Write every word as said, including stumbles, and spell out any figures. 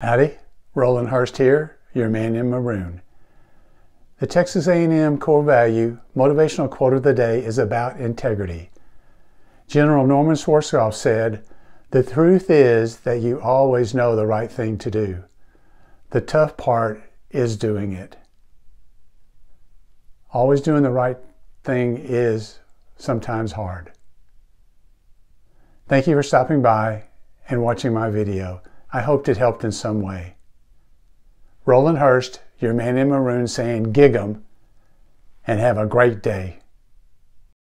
Howdy, Roland Hurst here, your man in maroon. The Texas A and M core value motivational quote of the day is about integrity. General Norman Schwarzkopf said, "The truth is that you always know the right thing to do. The tough part is doing it." Always doing the right thing is sometimes hard. Thank you for stopping by and watching my video. I hoped it helped in some way. Roland Hurst, your man in maroon, saying gig 'em and have a great day.